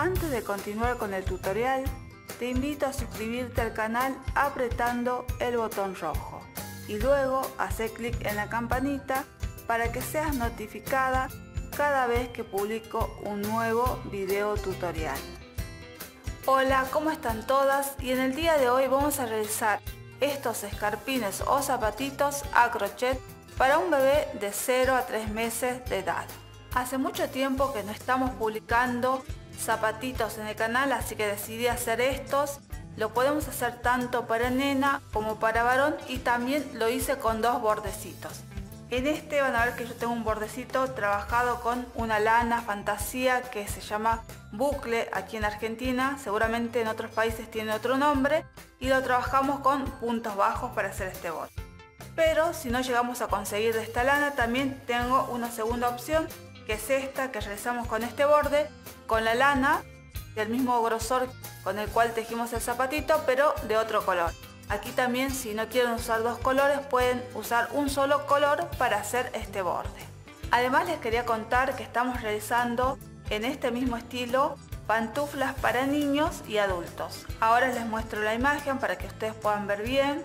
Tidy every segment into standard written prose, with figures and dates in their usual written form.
Antes de continuar con el tutorial, te invito a suscribirte al canal apretando el botón rojo y luego hacer clic en la campanita para que seas notificada cada vez que publico un nuevo video tutorial. Hola, ¿cómo están todas? Y en el día de hoy vamos a realizar estos escarpines o zapatitos a crochet para un bebé de 0 a 3 meses de edad. Hace mucho tiempo que no estamos publicando zapatitos en el canal, así que decidí hacer estos. Lo podemos hacer tanto para nena como para varón, y también lo hice con dos bordecitos. En este van a ver que yo tengo un bordecito trabajado con una lana fantasía que se llama bucle aquí en Argentina, seguramente en otros países tiene otro nombre, y lo trabajamos con puntos bajos para hacer este borde. Pero si no llegamos a conseguir de esta lana, también tengo una segunda opción, que es esta que realizamos con este borde, con la lana del mismo grosor con el cual tejimos el zapatito, pero de otro color. Aquí también, si no quieren usar dos colores, pueden usar un solo color para hacer este borde. Además, les quería contar que estamos realizando en este mismo estilo pantuflas para niños y adultos. Ahora les muestro la imagen para que ustedes puedan ver bien.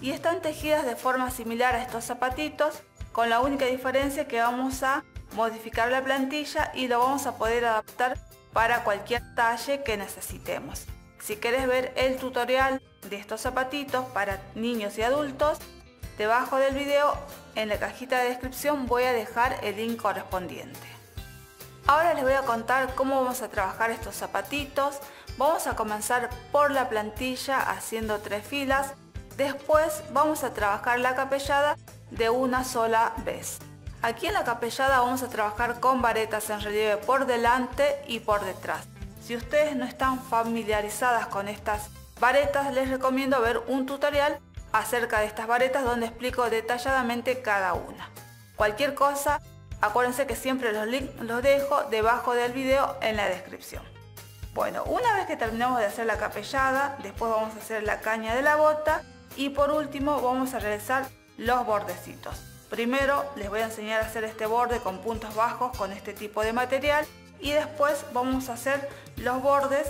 Y están tejidas de forma similar a estos zapatitos, con la única diferencia que vamos a modificar la plantilla y lo vamos a poder adaptar para cualquier talle que necesitemos. Si querés ver el tutorial de estos zapatitos para niños y adultos, debajo del video en la cajita de descripción voy a dejar el link correspondiente. Ahora les voy a contar cómo vamos a trabajar estos zapatitos. Vamos a comenzar por la plantilla haciendo 3 filas, después vamos a trabajar la capellada de una sola vez. Aquí en la capellada vamos a trabajar con varetas en relieve por delante y por detrás. Si ustedes no están familiarizadas con estas varetas, les recomiendo ver un tutorial acerca de estas varetas donde explico detalladamente cada una. Cualquier cosa, acuérdense que siempre los links los dejo debajo del video en la descripción. Bueno, una vez que terminamos de hacer la capellada, después vamos a hacer la caña de la bota y por último vamos a realizar los bordecitos. Primero les voy a enseñar a hacer este borde con puntos bajos con este tipo de material y después vamos a hacer los bordes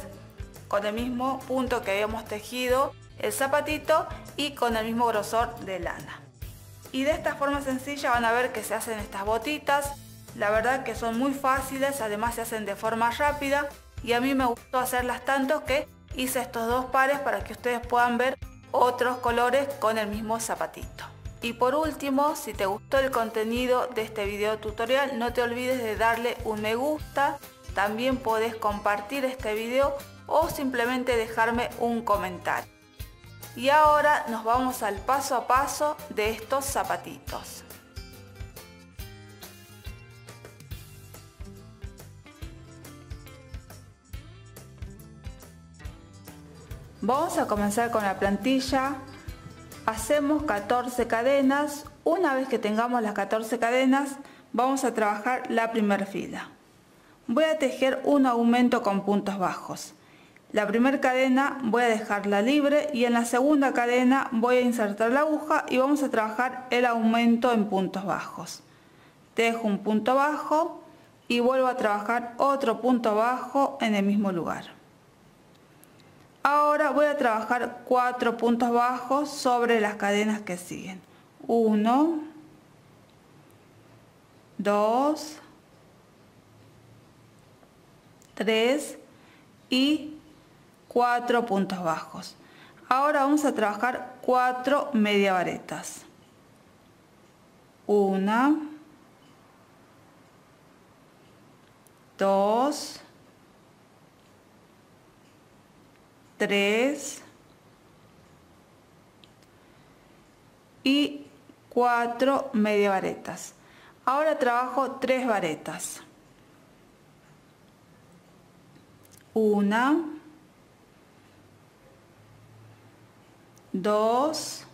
con el mismo punto que habíamos tejido el zapatito y con el mismo grosor de lana. Y de esta forma sencilla van a ver que se hacen estas botitas. La verdad que son muy fáciles, además se hacen de forma rápida y a mí me gustó hacerlas tanto que hice estos 2 pares para que ustedes puedan ver otros colores con el mismo zapatito. Y por último, si te gustó el contenido de este video tutorial, no te olvides de darle un me gusta. También podés compartir este video o simplemente dejarme un comentario. Y ahora nos vamos al paso a paso de estos zapatitos. Vamos a comenzar con la plantilla. Hacemos 14 cadenas. Una vez que tengamos las 14 cadenas, vamos a trabajar la primera fila. Voy a tejer un aumento con puntos bajos. La primera cadena voy a dejarla libre y en la segunda cadena voy a insertar la aguja y vamos a trabajar el aumento en puntos bajos. Tejo un punto bajo y vuelvo a trabajar otro punto bajo en el mismo lugar. Ahora voy a trabajar 4 puntos bajos sobre las cadenas que siguen. 1, 2, 3 y 4 puntos bajos. Ahora vamos a trabajar 4 media varetas. 1, 2, 3 y 4 media varetas. Ahora trabajo 3 varetas. 1, 2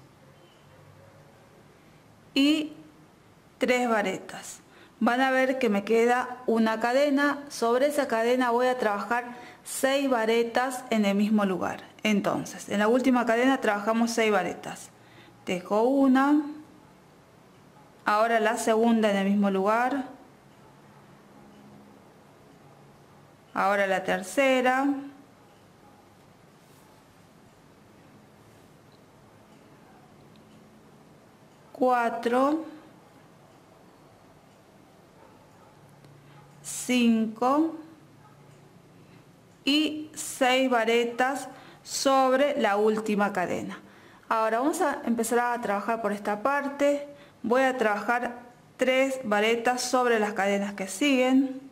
y 3 varetas. Van a ver que me queda una cadena. Sobre esa cadena voy a trabajar 6 varetas en el mismo lugar. Entonces, en la última cadena trabajamos 6 varetas. Tejo una. Ahora la segunda en el mismo lugar. Ahora la tercera. Cuatro. Cinco. Y 6 varetas sobre la última cadena. Ahora vamos a empezar a trabajar por esta parte. Voy a trabajar 3 varetas sobre las cadenas que siguen.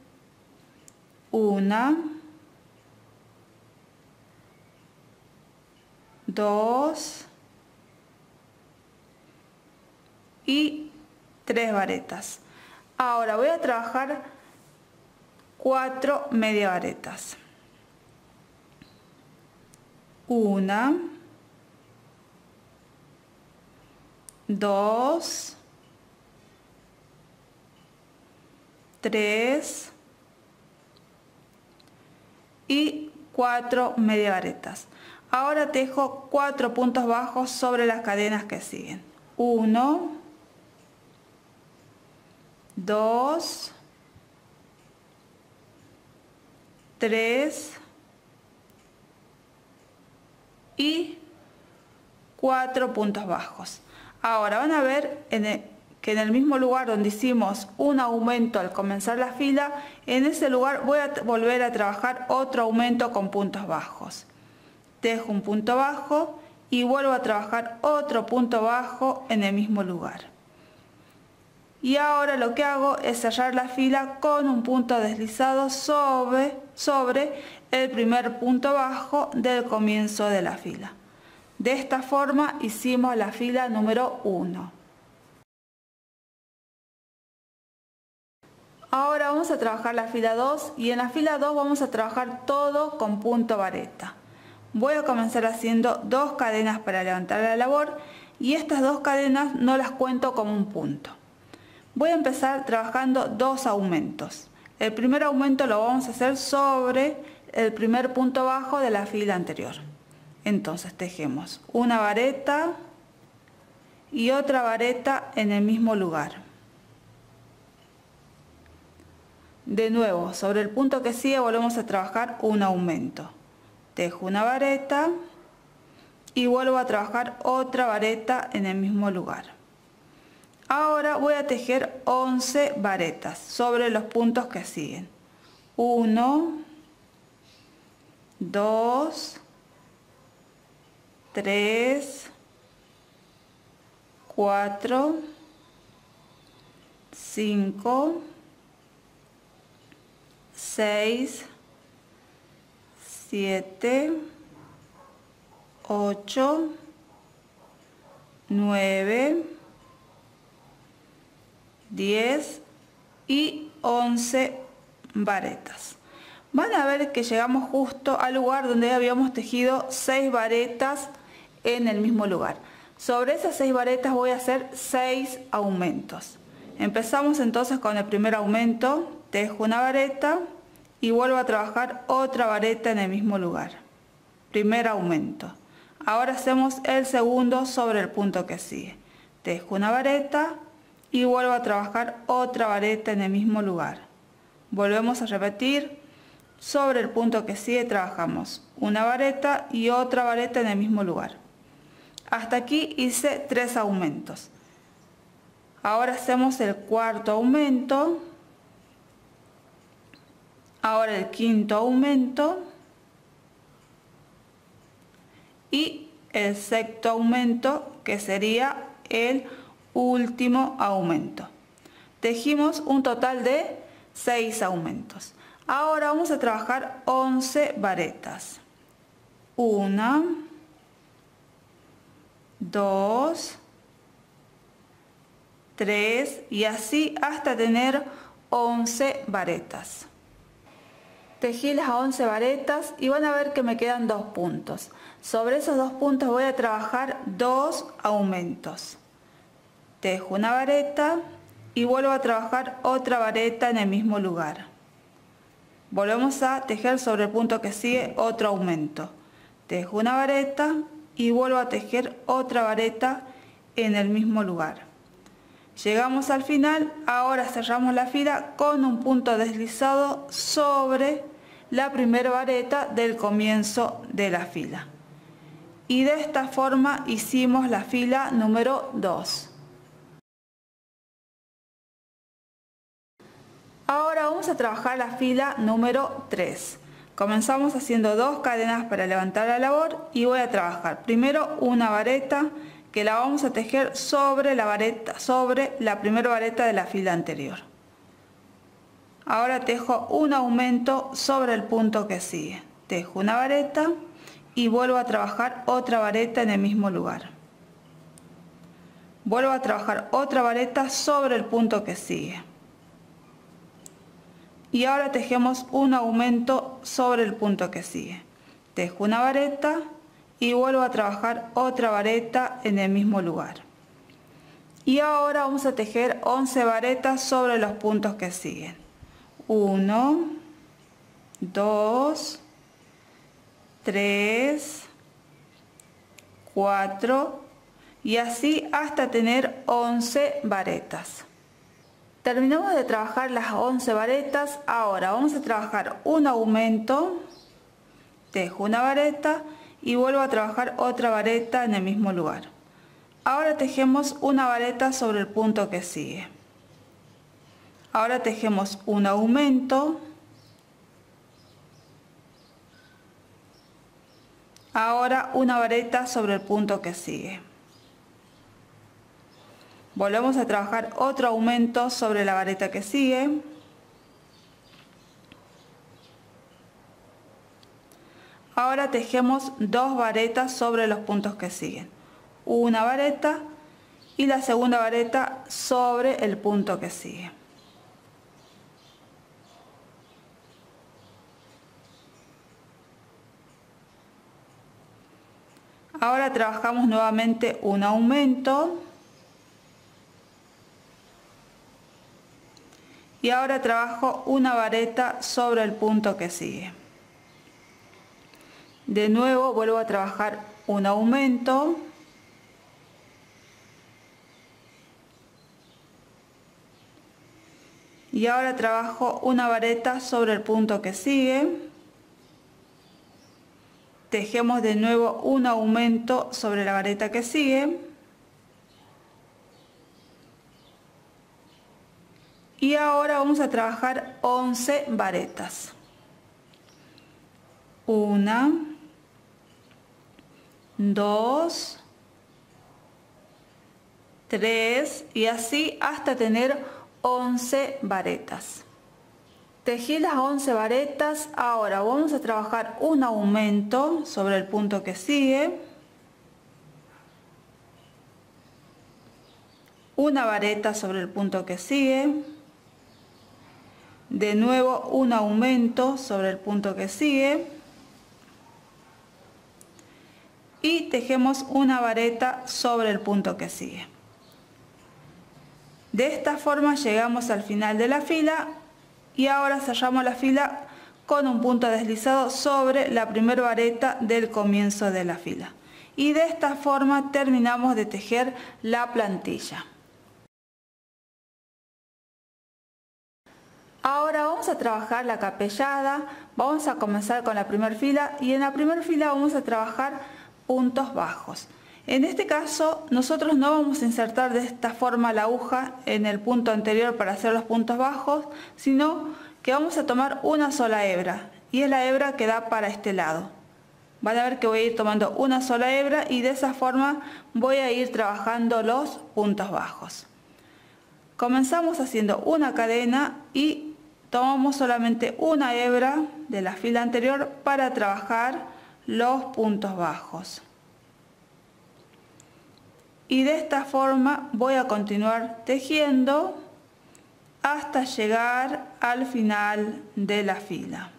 1, 2 y 3 varetas. Ahora voy a trabajar 4 media varetas. 1, 2, 3 y 4 media varetas. Ahora tejo 4 puntos bajos sobre las cadenas que siguen. 1, 2, 3 y 4 puntos bajos. Ahora van a ver que en el mismo lugar donde hicimos un aumento al comenzar la fila, en ese lugar voy a volver a trabajar otro aumento con puntos bajos. Tejo un punto bajo y vuelvo a trabajar otro punto bajo en el mismo lugar. Y ahora lo que hago es cerrar la fila con un punto deslizado sobre el primer punto bajo del comienzo de la fila. De esta forma hicimos la fila número 1. Ahora vamos a trabajar la fila 2 y en la fila 2 vamos a trabajar todo con punto vareta. Voy a comenzar haciendo 2 cadenas para levantar la labor y estas 2 cadenas no las cuento como un punto. Voy a empezar trabajando 2 aumentos. El primer aumento lo vamos a hacer sobre el primer punto bajo de la fila anterior. Entonces tejemos una vareta y otra vareta en el mismo lugar. De nuevo, sobre el punto que sigue volvemos a trabajar un aumento. Tejo una vareta y vuelvo a trabajar otra vareta en el mismo lugar. Ahora voy a tejer 11 varetas sobre los puntos que siguen. 1, 2, 3, 4, 5, 6, 7, 8, 9, 10 y 11 varetas. Van a ver que llegamos justo al lugar donde habíamos tejido 6 varetas en el mismo lugar. Sobre esas 6 varetas voy a hacer 6 aumentos. Empezamos entonces con el primer aumento. Tejo una vareta y vuelvo a trabajar otra vareta en el mismo lugar. Primer aumento. Ahora hacemos el segundo sobre el punto que sigue. Tejo una vareta y vuelvo a trabajar otra vareta en el mismo lugar. Volvemos a repetir. Sobre el punto que sigue trabajamos una vareta y otra vareta en el mismo lugar. Hasta aquí hice 3 aumentos. Ahora hacemos el cuarto aumento. Ahora el quinto aumento. Y el sexto aumento, que sería el último aumento. Tejimos un total de 6 aumentos. Ahora vamos a trabajar 11 varetas. 1, 2, 3 y así hasta tener 11 varetas. Tejí las 11 varetas y van a ver que me quedan 2 puntos. Sobre esos 2 puntos voy a trabajar 2 aumentos. Tejo una vareta y vuelvo a trabajar otra vareta en el mismo lugar. Volvemos a tejer sobre el punto que sigue otro aumento. Tejo una vareta y vuelvo a tejer otra vareta en el mismo lugar. Llegamos al final. Ahora cerramos la fila con un punto deslizado sobre la primera vareta del comienzo de la fila. Y de esta forma hicimos la fila número 2. Ahora vamos a trabajar la fila número 3. Comenzamos haciendo 2 cadenas para levantar la labor y voy a trabajar primero una vareta que la vamos a tejer sobre la primera vareta de la fila anterior. Ahora tejo un aumento sobre el punto que sigue. Tejo una vareta y vuelvo a trabajar otra vareta en el mismo lugar. Vuelvo a trabajar otra vareta sobre el punto que sigue. Y ahora tejemos un aumento sobre el punto que sigue. Tejo una vareta y vuelvo a trabajar otra vareta en el mismo lugar. Y ahora vamos a tejer 11 varetas sobre los puntos que siguen. 1, 2, 3, 4 y así hasta tener 11 varetas. Terminamos de trabajar las 11 varetas. Ahora vamos a trabajar un aumento, tejo una vareta y vuelvo a trabajar otra vareta en el mismo lugar. Ahora tejemos una vareta sobre el punto que sigue. Ahora tejemos un aumento. Ahora una vareta sobre el punto que sigue. Volvemos a trabajar otro aumento sobre la vareta que sigue. Ahora tejemos 2 varetas sobre los puntos que siguen. Una vareta y la segunda vareta sobre el punto que sigue. Ahora trabajamos nuevamente un aumento. Y ahora trabajo una vareta sobre el punto que sigue. De nuevo vuelvo a trabajar un aumento. Y ahora trabajo una vareta sobre el punto que sigue. Tejemos de nuevo un aumento sobre la vareta que sigue. Y ahora vamos a trabajar 11 varetas. 1. 2, 3 y así hasta tener 11 varetas. Tejí las 11 varetas, ahora vamos a trabajar un aumento sobre el punto que sigue. Una vareta sobre el punto que sigue. De nuevo un aumento sobre el punto que sigue. Y tejemos una vareta sobre el punto que sigue. De esta forma llegamos al final de la fila y ahora cerramos la fila con un punto deslizado sobre la primera vareta del comienzo de la fila. Y de esta forma terminamos de tejer la plantilla. Ahora vamos a trabajar la capellada. Vamos a comenzar con la primera fila y en la primera fila vamos a trabajar puntos bajos. En este caso nosotros no vamos a insertar de esta forma la aguja en el punto anterior para hacer los puntos bajos, sino que vamos a tomar una sola hebra y es la hebra que da para este lado. Van a ver que voy a ir tomando una sola hebra y de esa forma voy a ir trabajando los puntos bajos. Comenzamos haciendo una cadena y tomamos solamente una hebra de la fila anterior para trabajar los puntos bajos y de esta forma voy a continuar tejiendo hasta llegar al final de la fila.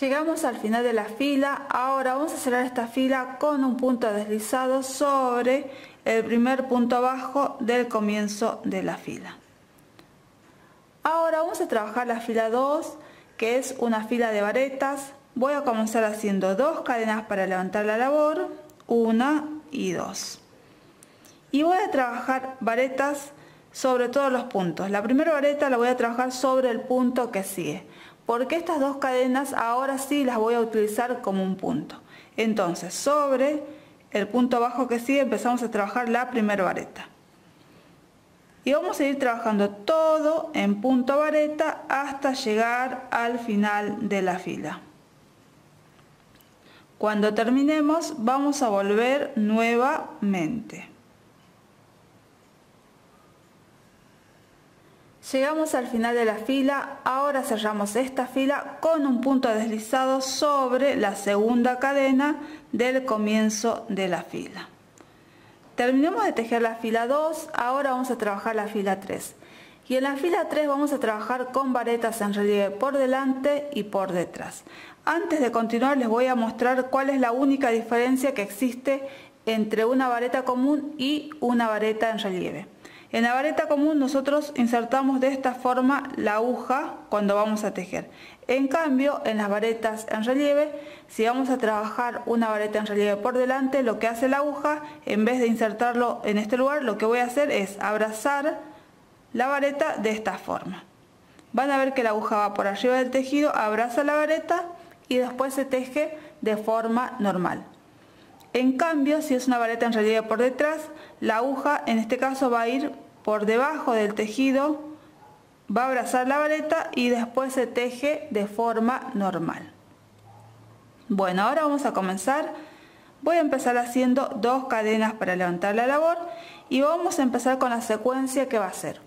Llegamos al final de la fila, ahora vamos a cerrar esta fila con un punto deslizado sobre el primer punto bajo del comienzo de la fila. Ahora vamos a trabajar la fila 2, que es una fila de varetas. Voy a comenzar haciendo 2 cadenas para levantar la labor, 1 y 2. Y voy a trabajar varetas sobre todos los puntos. La primera vareta la voy a trabajar sobre el punto que sigue, porque estas dos cadenas ahora sí las voy a utilizar como un punto. Entonces, sobre el punto bajo que sigue empezamos a trabajar la primera vareta. Y vamos a ir trabajando todo en punto vareta hasta llegar al final de la fila. Cuando terminemos vamos a volver nuevamente. Llegamos al final de la fila, ahora cerramos esta fila con un punto deslizado sobre la segunda cadena del comienzo de la fila. Terminamos de tejer la fila 2, ahora vamos a trabajar la fila 3. Y en la fila 3 vamos a trabajar con varetas en relieve por delante y por detrás. Antes de continuar les voy a mostrar cuál es la única diferencia que existe entre una vareta común y una vareta en relieve. En la vareta común nosotros insertamos de esta forma la aguja cuando vamos a tejer. En cambio, en las varetas en relieve, si vamos a trabajar una vareta en relieve por delante, lo que hace la aguja, en vez de insertarlo en este lugar, lo que voy a hacer es abrazar la vareta de esta forma. Van a ver que la aguja va por arriba del tejido, abraza la vareta y después se teje de forma normal. En cambio, si es una vareta en relieve por detrás, la aguja en este caso va a ir por debajo del tejido, va a abrazar la vareta y después se teje de forma normal. Bueno, ahora vamos a comenzar. Voy a empezar haciendo dos cadenas para levantar la labor y vamos a empezar con la secuencia que va a ser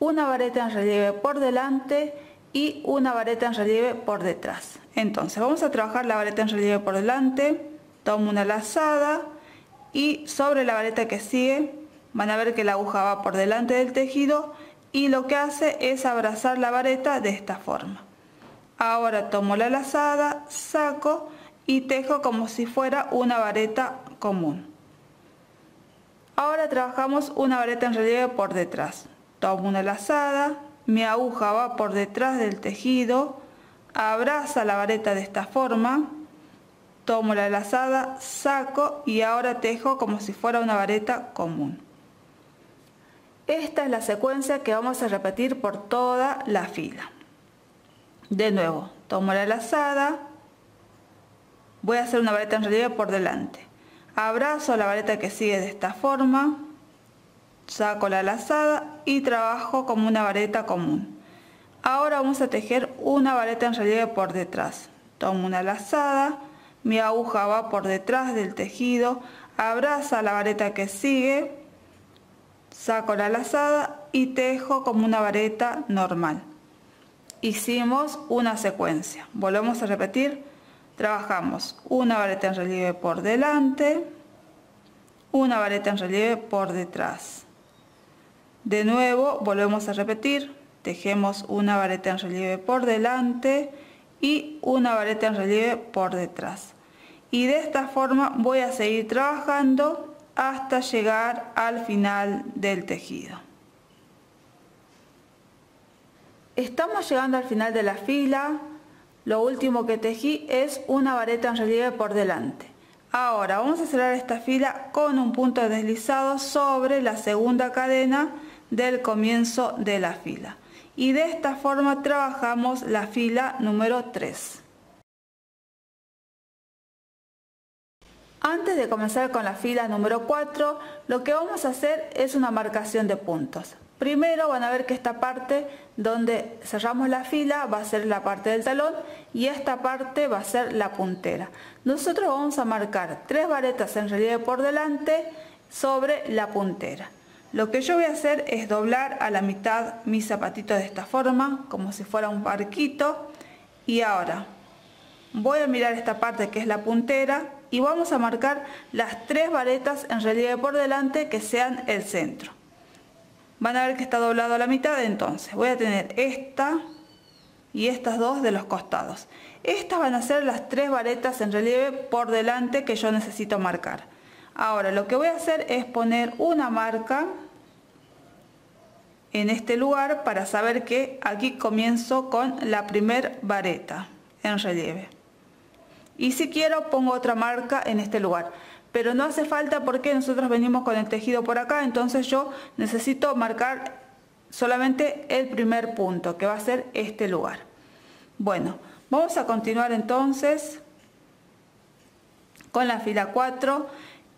una vareta en relieve por delante y una vareta en relieve por detrás. Entonces vamos a trabajar la vareta en relieve por delante, tomo una lazada y sobre la vareta que sigue van a ver que la aguja va por delante del tejido y lo que hace es abrazar la vareta de esta forma. Ahora tomo la lazada, saco y tejo como si fuera una vareta común. Ahora trabajamos una vareta en relieve por detrás. Tomo una lazada, mi aguja va por detrás del tejido, abraza la vareta de esta forma, tomo la lazada, saco y ahora tejo como si fuera una vareta común. Esta es la secuencia que vamos a repetir por toda la fila. De nuevo, tomo la lazada, voy a hacer una vareta en relieve por delante. Abrazo la vareta que sigue de esta forma, saco la lazada y trabajo como una vareta común. Ahora vamos a tejer una vareta en relieve por detrás. Tomo una lazada, mi aguja va por detrás del tejido, abraza la vareta que sigue, saco la lazada y tejo como una vareta normal. Hicimos una secuencia. Volvemos a repetir. Trabajamos una vareta en relieve por delante, una vareta en relieve por detrás. De nuevo volvemos a repetir. Tejemos una vareta en relieve por delante y una vareta en relieve por detrás. Y de esta forma voy a seguir trabajando hasta llegar al final del tejido. Estamos llegando al final de la fila. Lo último que tejí es una vareta en relieve por delante. Ahora vamos a cerrar esta fila con un punto deslizado sobre la segunda cadena del comienzo de la fila. Y de esta forma trabajamos la fila número 3. Antes de comenzar con la fila número 4, lo que vamos a hacer es una marcación de puntos. Primero van a ver que esta parte donde cerramos la fila va a ser la parte del talón y esta parte va a ser la puntera. Nosotros vamos a marcar 3 varetas en relieve por delante sobre la puntera. Lo que yo voy a hacer es doblar a la mitad mi zapatito de esta forma, como si fuera un barquito. Y ahora voy a mirar esta parte que es la puntera y vamos a marcar las 3 varetas en relieve por delante que sean el centro. Van a ver que está doblado a la mitad, entonces voy a tener esta y estas dos de los costados. Estas van a ser las 3 varetas en relieve por delante que yo necesito marcar. Ahora lo que voy a hacer es poner una marca en este lugar para saber que aquí comienzo con la primera vareta en relieve. Y si quiero pongo otra marca en este lugar. Pero no hace falta porque nosotros venimos con el tejido por acá, entonces yo necesito marcar solamente el primer punto, que va a ser este lugar. Bueno, vamos a continuar entonces con la fila 4,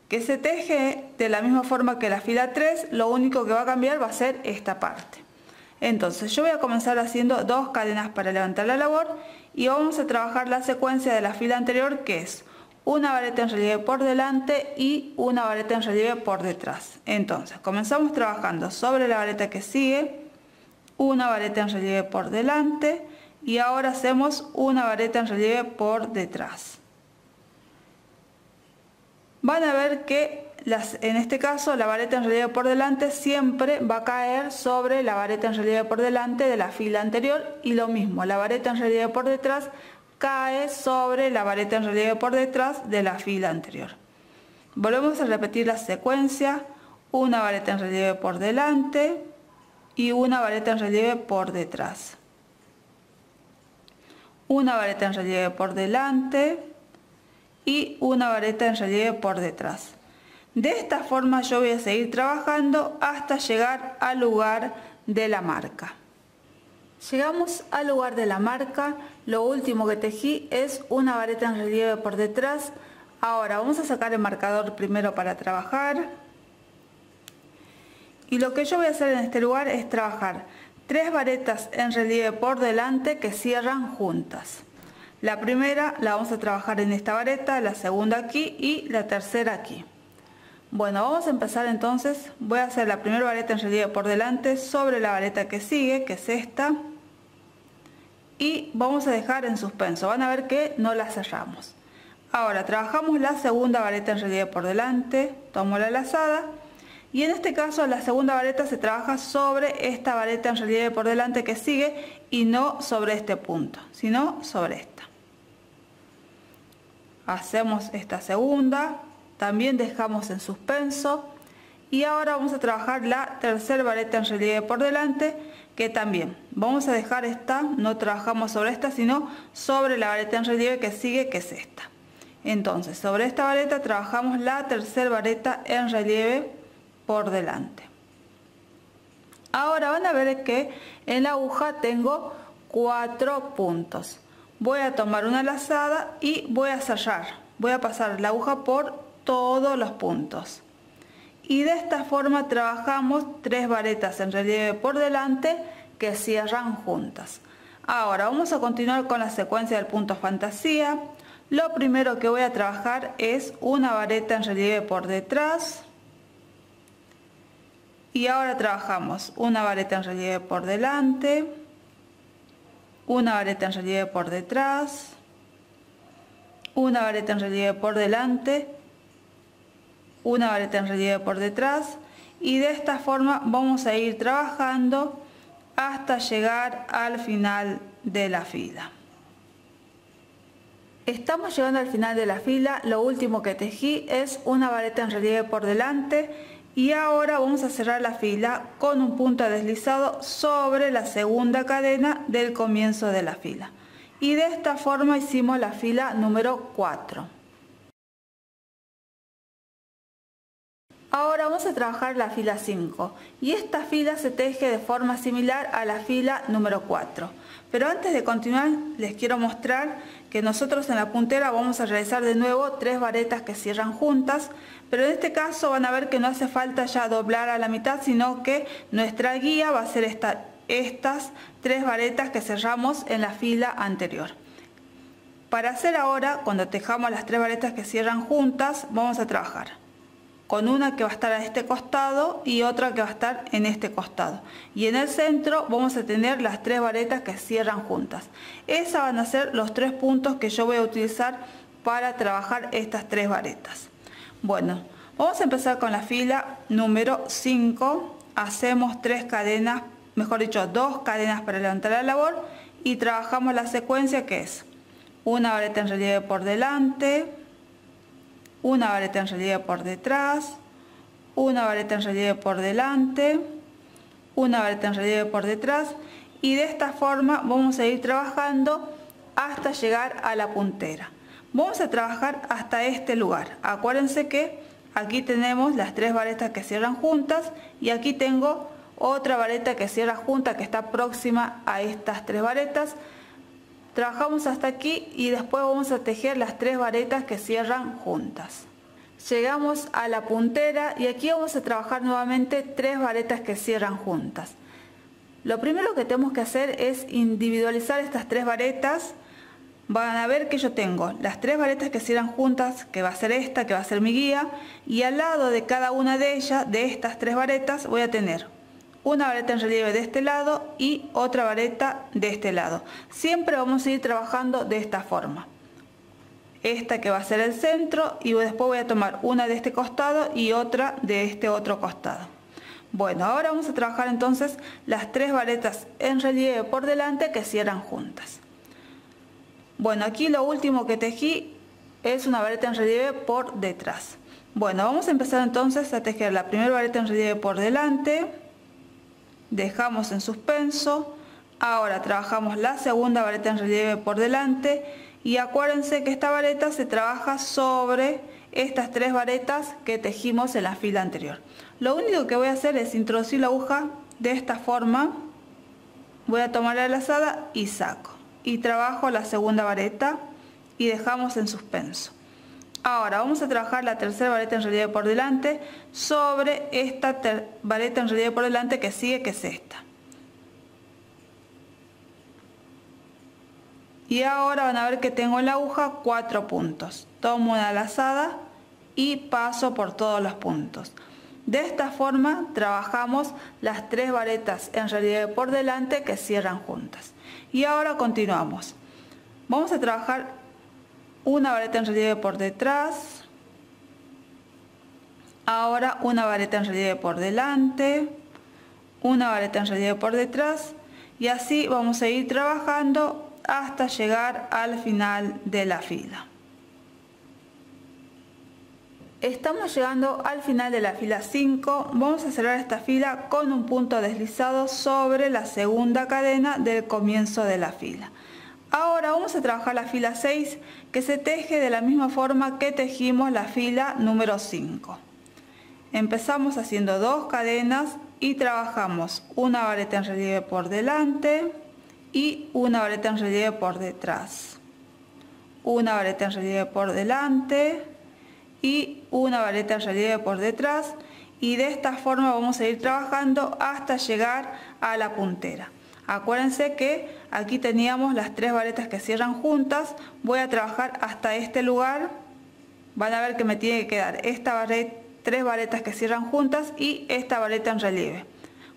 que se teje de la misma forma que la fila 3, lo único que va a cambiar va a ser esta parte. Entonces yo voy a comenzar haciendo 2 cadenas para levantar la labor y vamos a trabajar la secuencia de la fila anterior, que es una vareta en relieve por delante y una vareta en relieve por detrás. Entonces comenzamos trabajando sobre la vareta que sigue, una vareta en relieve por delante y ahora hacemos una vareta en relieve por detrás. Van a ver que en este caso la vareta en relieve por delante siempre va a caer sobre la vareta en relieve por delante de la fila anterior, y lo mismo, la vareta en relieve por detrás cae sobre la vareta en relieve por detrás de la fila anterior. Volvemos a repetir la secuencia, una vareta en relieve por delante y una vareta en relieve por detrás. Una vareta en relieve por delante y una vareta en relieve por detrás. De esta forma yo voy a seguir trabajando hasta llegar al lugar de la marca. Llegamos al lugar de la marca, lo último que tejí es una vareta en relieve por detrás. Ahora vamos a sacar el marcador primero para trabajar. Y lo que yo voy a hacer en este lugar es trabajar 3 varetas en relieve por delante que cierran juntas. La primera la vamos a trabajar en esta vareta, la segunda aquí y la tercera aquí. Bueno, vamos a empezar entonces. Voy a hacer la primera vareta en relieve por delante sobre la vareta que sigue, que es esta. Y vamos a dejar en suspenso, van a ver que no la cerramos. Ahora trabajamos la segunda vareta en relieve por delante, tomo la lazada. Y en este caso la segunda vareta se trabaja sobre esta vareta en relieve por delante que sigue y no sobre este punto, sino sobre esta. Hacemos esta segunda, también dejamos en suspenso y ahora vamos a trabajar la tercera vareta en relieve por delante, que también vamos a dejar esta, no trabajamos sobre esta sino sobre la vareta en relieve que sigue, que es esta. Entonces sobre esta vareta trabajamos la tercera vareta en relieve por delante. Ahora van a ver que en la aguja tengo 4 puntos. Voy a tomar una lazada y voy a cerrar. Voy a pasar la aguja por todos los puntos y de esta forma trabajamos 3 varetas en relieve por delante que cierran juntas. Ahora vamos a continuar con la secuencia del punto fantasía. Lo primero que voy a trabajar es una vareta en relieve por detrás y ahora trabajamos una vareta en relieve por delante, una vareta en relieve por detrás, una vareta en relieve por delante, una vareta en relieve por detrás y de esta forma vamos a ir trabajando hasta llegar al final de la fila. Estamos llegando al final de la fila, lo último que tejí es una vareta en relieve por delante y ahora vamos a cerrar la fila con un punto deslizado sobre la segunda cadena del comienzo de la fila. Y de esta forma hicimos la fila número 4. Ahora vamos a trabajar la fila 5 y esta fila se teje de forma similar a la fila número 4. Pero antes de continuar les quiero mostrar que nosotros en la puntera vamos a realizar de nuevo 3 varetas que cierran juntas, pero en este caso van a ver que no hace falta ya doblar a la mitad, sino que nuestra guía va a ser estas 3 varetas que cerramos en la fila anterior. Para hacer ahora, cuando tejamos las 3 varetas que cierran juntas, vamos a trabajar con una que va a estar a este costado y otra que va a estar en este costado. Y en el centro vamos a tener las 3 varetas que cierran juntas. Esas van a ser los 3 puntos que yo voy a utilizar para trabajar estas 3 varetas. Bueno, vamos a empezar con la fila número 5. Hacemos 3 cadenas, mejor dicho, 2 cadenas para levantar la labor y trabajamos la secuencia, que es una vareta en relieve por delante, una vareta en relieve por detrás, una vareta en relieve por delante, una vareta en relieve por detrás y de esta forma vamos a ir trabajando hasta llegar a la puntera. Vamos a trabajar hasta este lugar. Acuérdense que aquí tenemos las 3 varetas que cierran juntas y aquí tengo otra vareta que cierra junta, que está próxima a estas tres varetas. Trabajamos hasta aquí y después vamos a tejer las tres varetas que cierran juntas. Llegamos a la puntera y aquí vamos a trabajar nuevamente tres varetas que cierran juntas. Lo primero que tenemos que hacer es individualizar estas tres varetas. Van a ver que yo tengo las tres varetas que cierran juntas, que va a ser esta, que va a ser mi guía, y al lado de cada una de ellas, de estas tres varetas, voy a tener una vareta en relieve de este lado y otra vareta de este lado. Siempre vamos a ir trabajando de esta forma. Esta que va a ser el centro, y después voy a tomar una de este costado y otra de este otro costado. Bueno, ahora vamos a trabajar entonces las tres varetas en relieve por delante que cierran juntas. Bueno, aquí lo último que tejí es una vareta en relieve por detrás. Bueno, vamos a empezar entonces a tejer la primera vareta en relieve por delante. Dejamos en suspenso. Ahora trabajamos la segunda vareta en relieve por delante. Y acuérdense que esta vareta se trabaja sobre estas tres varetas que tejimos en la fila anterior. Lo único que voy a hacer es introducir la aguja de esta forma. Voy a tomar la lazada y saco. Y trabajo la segunda vareta y dejamos en suspenso. Ahora vamos a trabajar la tercera vareta en relieve por delante sobre esta vareta en relieve por delante que sigue, que es esta. Y ahora van a ver que tengo en la aguja 4 puntos. Tomo una lazada y paso por todos los puntos. De esta forma trabajamos las tres varetas en relieve por delante que cierran juntas. Y ahora continuamos. Vamos a trabajar una vareta en relieve por detrás. Ahora una vareta en relieve por delante. Una vareta en relieve por detrás. Y así vamos a ir trabajando hasta llegar al final de la fila. Estamos llegando al final de la fila 5. Vamos a cerrar esta fila con un punto deslizado sobre la segunda cadena del comienzo de la fila. Ahora vamos a trabajar la fila 6, que se teje de la misma forma que tejimos la fila número 5. Empezamos haciendo 2 cadenas y trabajamos una vareta en relieve por delante y una vareta en relieve por detrás. Una vareta en relieve por delante y una vareta en relieve por detrás, y de esta forma vamos a ir trabajando hasta llegar a la puntera. Acuérdense que aquí teníamos las tres varetas que cierran juntas. Voy a trabajar hasta este lugar. Van a ver que me tiene que quedar esta vareta, tres varetas que cierran juntas y esta vareta en relieve.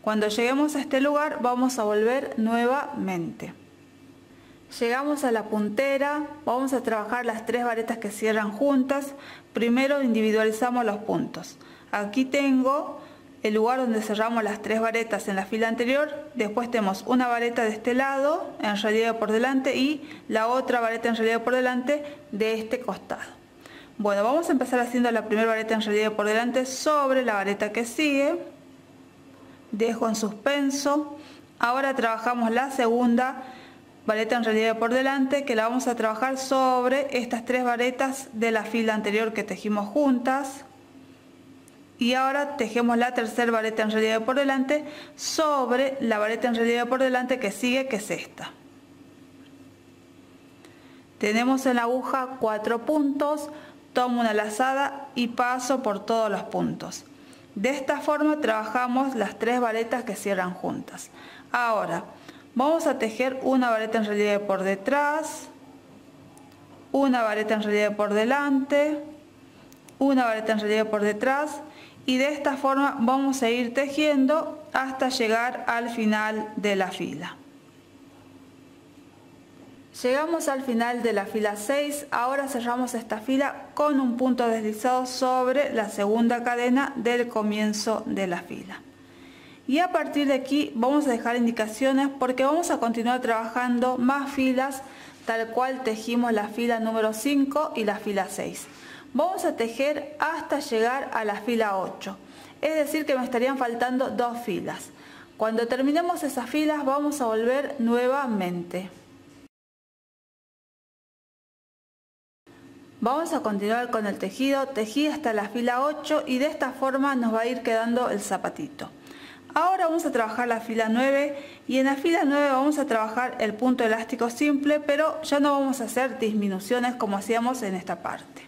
Cuando lleguemos a este lugar vamos a volver nuevamente. Llegamos a la puntera, vamos a trabajar las tres varetas que cierran juntas. Primero individualizamos los puntos. Aquí tengo el lugar donde cerramos las tres varetas en la fila anterior. Después tenemos una vareta de este lado en relieve por delante y la otra vareta en relieve por delante de este costado. Bueno, vamos a empezar haciendo la primera vareta en relieve por delante sobre la vareta que sigue. Dejo en suspenso. Ahora trabajamos la segunda vareta en relieve por delante, que la vamos a trabajar sobre estas tres varetas de la fila anterior que tejimos juntas. Y ahora tejemos la tercera vareta en relieve por delante sobre la vareta en relieve por delante que sigue, que es esta. Tenemos en la aguja 4 puntos. Tomo una lazada y paso por todos los puntos. De esta forma trabajamos las tres varetas que cierran juntas. Ahora vamos a tejer una vareta en relieve por detrás, una vareta en relieve por delante, una vareta en relieve por detrás, y de esta forma vamos a ir tejiendo hasta llegar al final de la fila. Llegamos al final de la fila 6, ahora cerramos esta fila con un punto deslizado sobre la segunda cadena del comienzo de la fila. Y a partir de aquí vamos a dejar indicaciones porque vamos a continuar trabajando más filas tal cual tejimos la fila número 5 y la fila 6. Vamos a tejer hasta llegar a la fila 8, es decir que me estarían faltando 2 filas. Cuando terminemos esas filas vamos a volver nuevamente. Vamos a continuar con el tejido. Tejí hasta la fila 8 y de esta forma nos va a ir quedando el zapatito. Ahora vamos a trabajar la fila 9 y en la fila 9 vamos a trabajar el punto elástico simple, pero ya no vamos a hacer disminuciones como hacíamos en esta parte.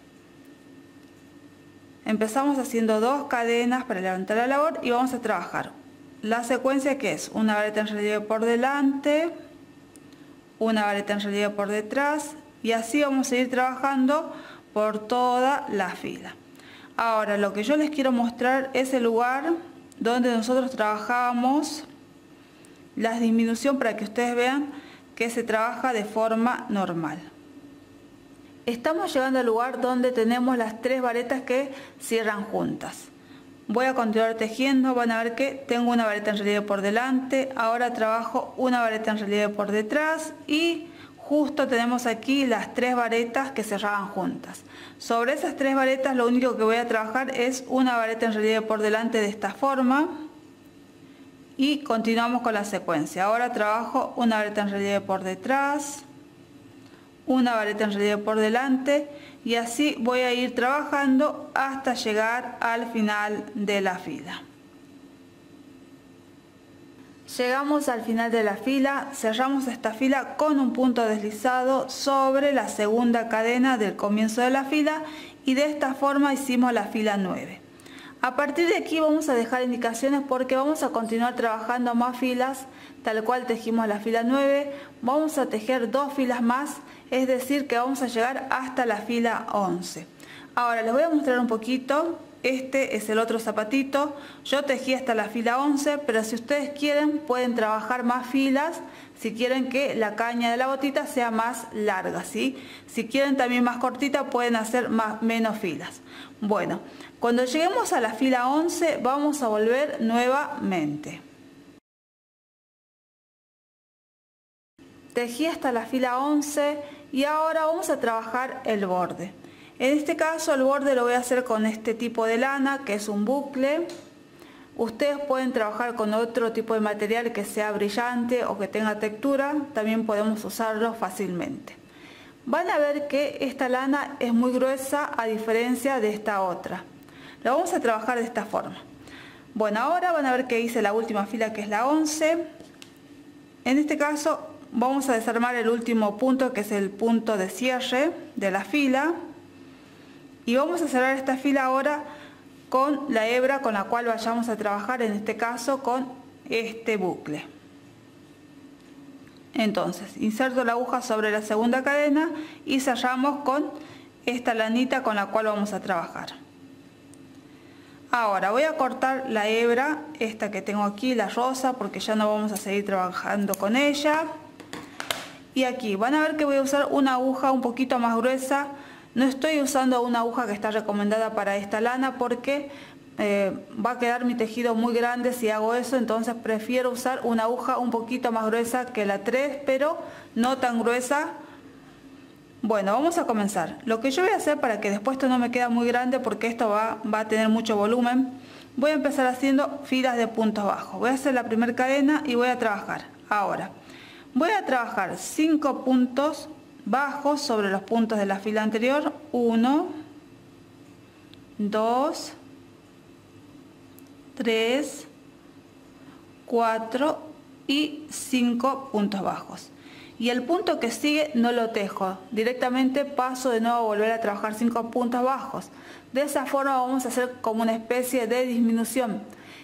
Empezamos haciendo dos cadenas para levantar la labor y vamos a trabajar la secuencia, que es una vareta en relieve por delante, una vareta en relieve por detrás, y así vamos a ir trabajando por toda la fila. Ahora lo que yo les quiero mostrar es el lugar donde nosotros trabajamos la disminución para que ustedes vean que se trabaja de forma normal. Estamos llegando al lugar donde tenemos las tres varetas que cierran juntas. Voy a continuar tejiendo, van a ver que tengo una vareta en relieve por delante, ahora trabajo una vareta en relieve por detrás y justo tenemos aquí las tres varetas que cerraban juntas. Sobre esas tres varetas lo único que voy a trabajar es una vareta en relieve por delante de esta forma y continuamos con la secuencia. Ahora trabajo una vareta en relieve por detrás, una vareta en relieve por delante y así voy a ir trabajando hasta llegar al final de la fila. Llegamos al final de la fila, cerramos esta fila con un punto deslizado sobre la segunda cadena del comienzo de la fila y de esta forma hicimos la fila 9. A partir de aquí vamos a dejar indicaciones porque vamos a continuar trabajando más filas, tal cual tejimos la fila 9, vamos a tejer dos filas más, es decir que vamos a llegar hasta la fila 11. Ahora les voy a mostrar un poquito. Este es el otro zapatito, yo tejí hasta la fila 11, pero si ustedes quieren pueden trabajar más filas, si quieren que la caña de la botita sea más larga, ¿sí? Si quieren también más cortita pueden hacer menos filas. Bueno, cuando lleguemos a la fila 11 vamos a volver nuevamente. Tejí hasta la fila 11 y ahora vamos a trabajar el borde. En este caso el borde lo voy a hacer con este tipo de lana que es un bucle. Ustedes pueden trabajar con otro tipo de material que sea brillante o que tenga textura, también podemos usarlo fácilmente. Van a ver que esta lana es muy gruesa a diferencia de esta otra. La vamos a trabajar de esta forma. Bueno, ahora van a ver que hice la última fila que es la 11. En este caso vamos a desarmar el último punto que es el punto de cierre de la fila. Y vamos a cerrar esta fila ahora con la hebra con la cual vayamos a trabajar, en este caso con este bucle. Entonces, inserto la aguja sobre la segunda cadena y cerramos con esta lanita con la cual vamos a trabajar. Ahora voy a cortar la hebra, esta que tengo aquí, la rosa, porque ya no vamos a seguir trabajando con ella. Y aquí van a ver que voy a usar una aguja un poquito más gruesa. No estoy usando una aguja que está recomendada para esta lana porque va a quedar mi tejido muy grande si hago eso, entonces prefiero usar una aguja un poquito más gruesa que la 3, pero no tan gruesa. Bueno, vamos a comenzar. Lo que yo voy a hacer para que después esto no me quede muy grande porque esto va a tener mucho volumen, voy a empezar haciendo filas de puntos bajos. Voy a hacer la primera cadena y voy a trabajar. Ahora, voy a trabajar 5 puntos bajos sobre los puntos de la fila anterior, 1, 2, 3, 4 y 5 puntos bajos. Y el punto que sigue no lo tejo, directamente paso de nuevo a volver a trabajar 5 puntos bajos. De esa forma vamos a hacer como una especie de disminución.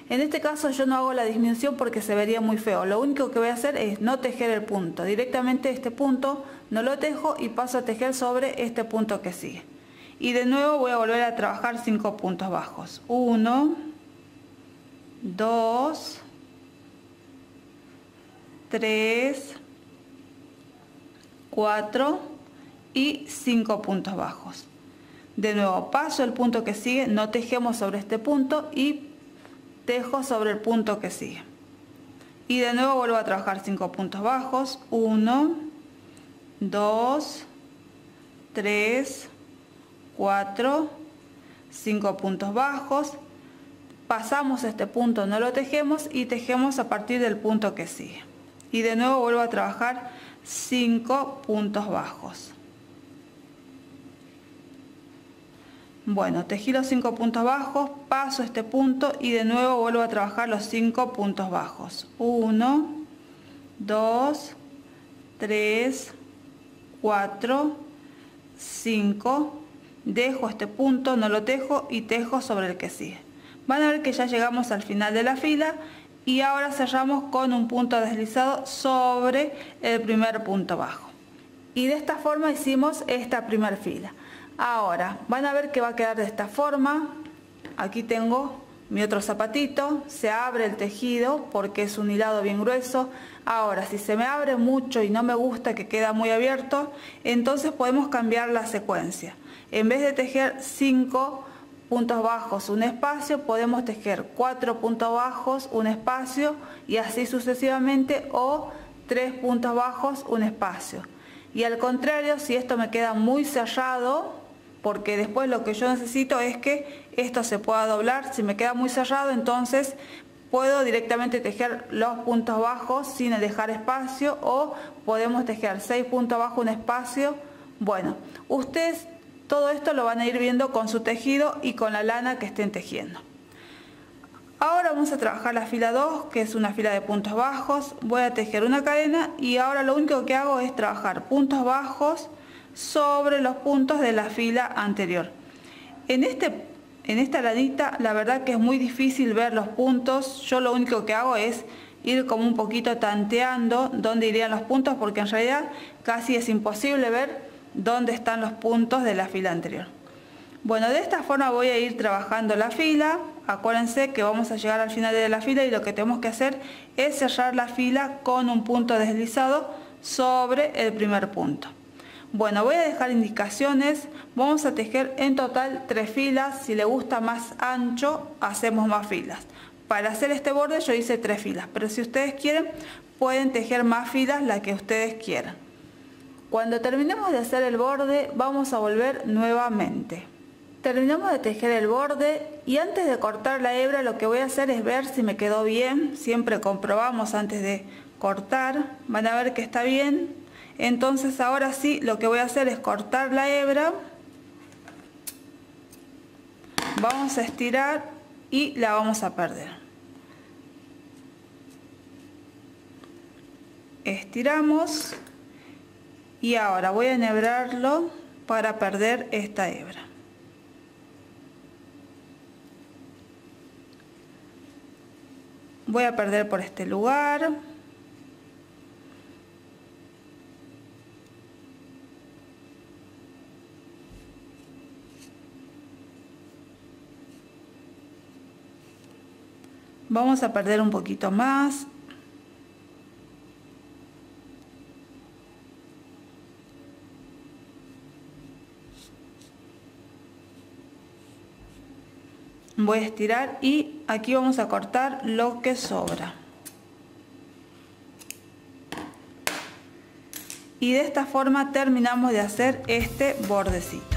En este caso yo no hago la disminución porque se vería muy feo. Lo único que voy a hacer es no tejer el punto. Directamente este punto no lo tejo y paso a tejer sobre este punto que sigue. Y de nuevo voy a volver a trabajar 5 puntos bajos. 1, 2, 3, 4 y 5 puntos bajos. De nuevo paso el punto que sigue, no tejemos sobre este punto y tejo sobre el punto que sigue y de nuevo vuelvo a trabajar 5 puntos bajos, 1, 2, 3, 4, 5 puntos bajos, pasamos este punto, no lo tejemos y tejemos a partir del punto que sigue y de nuevo vuelvo a trabajar 5 puntos bajos. Bueno, tejí los 5 puntos bajos, paso este punto y de nuevo vuelvo a trabajar los 5 puntos bajos. 1, 2, 3, 4, 5. Dejo este punto, no lo tejo y tejo sobre el que sigue. Van a ver que ya llegamos al final de la fila y ahora cerramos con un punto deslizado sobre el primer punto bajo. Y de esta forma hicimos esta primera fila. Ahora van a ver que va a quedar de esta forma. Aquí tengo mi otro zapatito, se abre el tejido porque es un hilado bien grueso. Ahora, si se me abre mucho y no me gusta que queda muy abierto, entonces podemos cambiar la secuencia. En vez de tejer 5 puntos bajos, un espacio, podemos tejer 4 puntos bajos, un espacio y así sucesivamente, o 3 puntos bajos, un espacio. Y al contrario, si esto me queda muy cerrado, porque después lo que yo necesito es que esto se pueda doblar. Si me queda muy cerrado, entonces puedo directamente tejer los puntos bajos sin dejar espacio, o podemos tejer 6 puntos bajos, un espacio. Bueno, ustedes todo esto lo van a ir viendo con su tejido y con la lana que estén tejiendo. Ahora vamos a trabajar la fila 2, que es una fila de puntos bajos. Voy a tejer una cadena y ahora lo único que hago es trabajar puntos bajos sobre los puntos de la fila anterior. En esta lanita la verdad que es muy difícil ver los puntos. Yo lo único que hago es ir como un poquito tanteando dónde irían los puntos, porque en realidad casi es imposible ver dónde están los puntos de la fila anterior. Bueno, de esta forma voy a ir trabajando la fila. Acuérdense que vamos a llegar al final de la fila y lo que tenemos que hacer es cerrar la fila con un punto deslizado sobre el primer punto. Bueno, voy a dejar indicaciones. Vamos a tejer en total 3 filas. Si le gusta más ancho, hacemos más filas. Para hacer este borde yo hice 3 filas, pero si ustedes quieren pueden tejer más filas, la que ustedes quieran. Cuando terminemos de hacer el borde, vamos a volver nuevamente. Terminamos de tejer el borde y antes de cortar la hebra lo que voy a hacer es ver si me quedó bien. Siempre comprobamos antes de cortar. Van a ver que está bien. Entonces ahora sí, lo que voy a hacer es cortar la hebra. Vamos a estirar y la vamos a perder. Estiramos. Y ahora voy a enhebrarlo para perder esta hebra. Voy a perder por este lugar. Vamos a perder un poquito más. Voy a estirar y aquí vamos a cortar lo que sobra. Y de esta forma terminamos de hacer este bordecito.